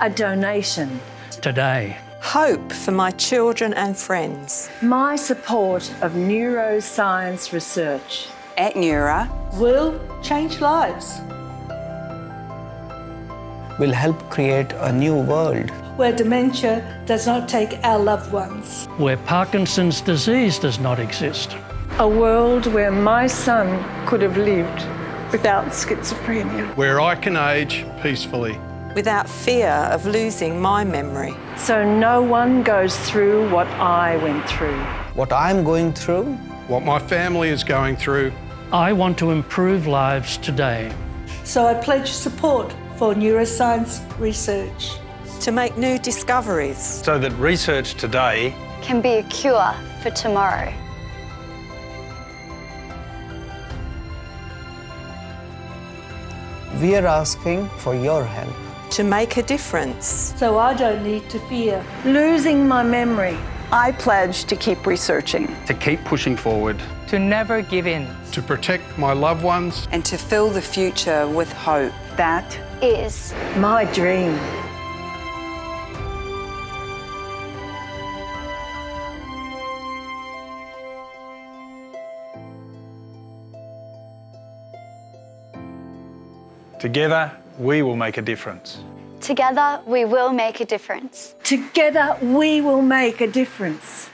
a donation. Today. Hope for my children and friends. My support of neuroscience research. At Neura. Will change lives. Will help create a new world. Where dementia does not take our loved ones. Where Parkinson's disease does not exist. A world where my son could have lived without schizophrenia. Where I can age peacefully. Without fear of losing my memory. So no one goes through what I went through. What I'm going through. What my family is going through. I want to improve lives today. So I pledge support for neuroscience research. To make new discoveries. So that research today can be a cure for tomorrow. We are asking for your help. To make a difference. So I don't need to fear losing my memory. I pledge to keep researching. To keep pushing forward. To never give in. To protect my loved ones. And to fill the future with hope. That is my dream. Together, we will make a difference. Together, we will make a difference. Together, we will make a difference.